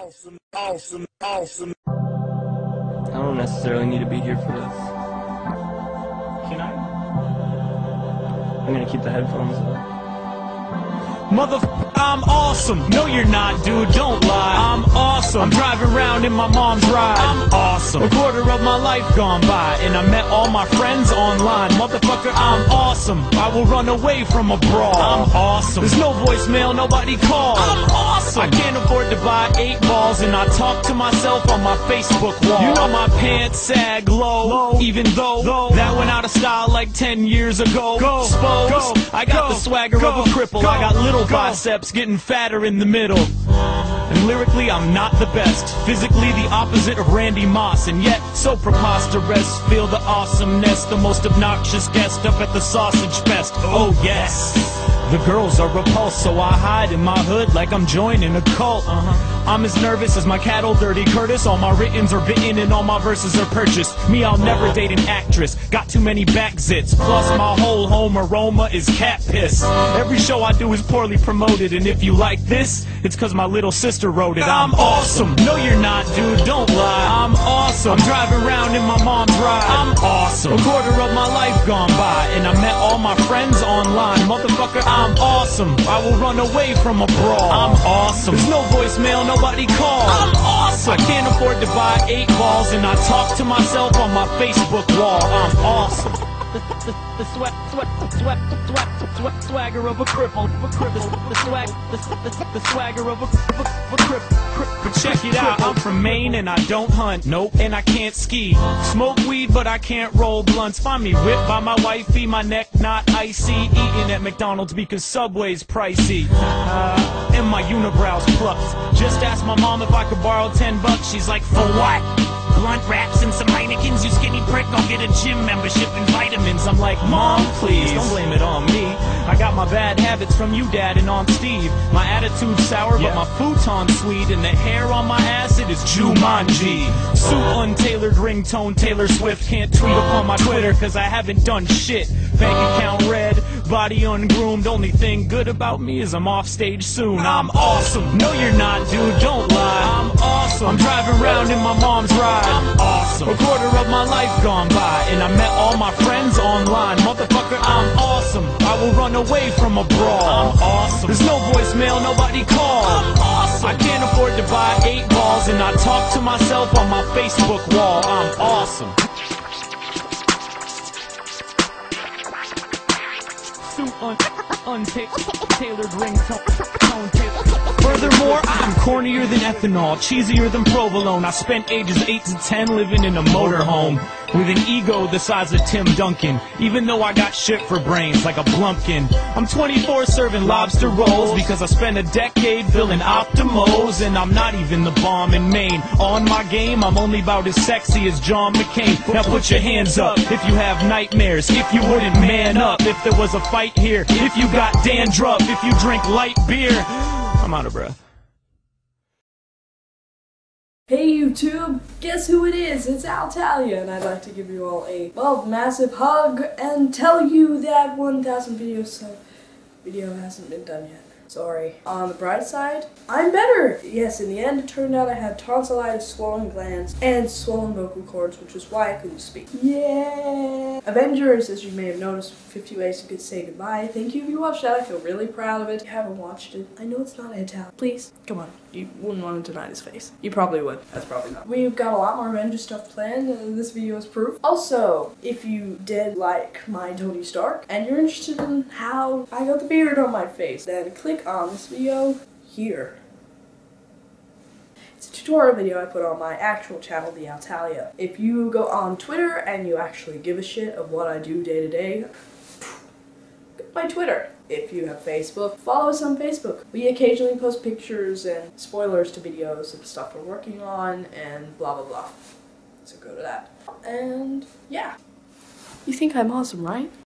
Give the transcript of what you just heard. Awesome. I don't necessarily need to be here for this. Can I? I'm gonna keep the headphones up. Motherfucker, I'm awesome. No, you're not, dude, don't lie. I'm awesome. I'm driving around in my mom's ride. I'm awesome. A quarter of my life gone by, and I met all my friends online. Motherfucker, I'm awesome. I will run away from a brawl. I'm awesome. There's no voicemail, nobody calls. I'm awesome. I can't afford to buy 8 balls, and I talk to myself on my Facebook wall. You know my pants sag low, even though that went out of style like 10 years ago. Spose, I got the swagger of a cripple. I got little biceps getting fatter in the middle. And lyrically, I'm not the best. Physically, the opposite of Randy Moss. And yet, so preposterous. Feel the awesomeness. The most obnoxious guest up at the sausage fest. Oh, yes. The girls are repulsed, so I hide in my hood like I'm joining a cult. I'm as nervous as my cattle, Dirty Curtis. All my writtens are bitten and all my verses are purchased. Me, I'll never date an actress. Got too many back zits. Plus, my whole home aroma is cat piss. Every show I do is poorly promoted. And if you like this, it's because my little sister wrote it. I'm awesome. No, you're not, dude. Don't lie. I'm awesome. I'm driving around in my mom's ride. I'm awesome. A quarter of my life gone by, and I met all my friends online. Motherfucker, I'm awesome. I will run away from a brawl. I'm awesome. There's no voicemail, nobody calls. I'm awesome. I can't afford to buy 8 balls, and I talk to myself on my Facebook wall. I'm awesome. The swagger of a cripple. The swagger of a cripple. But check it out, I'm from Maine and I don't hunt. Nope, and I can't ski. Smoke weed, but I can't roll blunts. Find me whipped by my wifey, my neck not icy. Eating at McDonald's because Subway's pricey. And my unibrow's plucked. Just asked my mom if I could borrow $10. She's like, for what? Blunt wraps and some Heinekens, you skinny prick. I'll get a gym membership and vitamins. I'm like, Mom, please, don't blame it on me. I got my bad habits from you, Dad, and Aunt Steve. My attitude's sour, but my futon's sweet. And the hair on my ass, it is Jumanji. Suit untailed, ringtone Taylor Swift. Can't tweet upon my Twitter, cause I haven't done shit. Bank account red, body ungroomed. Only thing good about me is I'm off stage soon. I'm awesome. No, you're not, dude, don't lie. I'm awesome. I'm driving around in my mom's ride. I'm awesome. A quarter of my life gone by, and I met all my friends online. Motherfucker, I'm awesome. I will run away from a brawl. I'm awesome. There's no voicemail, nobody calls. I'm awesome. I can't afford to buy 8 balls, and I talk to myself on my Facebook wall. I'm awesome. Untailored ringtone. Furthermore, I'm cornier than ethanol, cheesier than provolone. I spent ages 8 to 10 living in a motorhome with an ego the size of Tim Duncan, even though I got shit for brains like a blumpkin. I'm 24 serving lobster rolls because I spent a decade filling Optimos, and I'm not even the bomb in Maine. On my game, I'm only about as sexy as John McCain. Now put your hands up if you have nightmares, if you wouldn't man up, if there was a fight here, if you got dandruff, if you drink light beer. I'm out of breath. Hey YouTube, guess who it is? It's Altalia, and I'd like to give you all a massive hug and tell you that 1,000 video hasn't been done yet. Sorry. On the bright side, I'm better! Yes, in the end, it turned out I had tonsillitis, swollen glands, and swollen vocal cords, which is why I couldn't speak. Yeah! Avengers, as you may have noticed, 50 ways you could say goodbye. Thank you if you watched that. I feel really proud of it. If you haven't watched it, I know it's not Italian. Please, come on. You wouldn't want to deny this face. You probably would. That's probably not. We've got a lot more Avengers stuff planned, and this video is proof. Also, if you did like my Tony Stark, and you're interested in how I got the beard on my face, then click on this video here. It's a tutorial video I put on my actual channel, The Altalia. If you go on Twitter and you actually give a shit of what I do day to day, go to my Twitter. If you have Facebook, follow us on Facebook. We occasionally post pictures and spoilers to videos and stuff we're working on and blah blah blah. So go to that. And yeah. You think I'm awesome, right?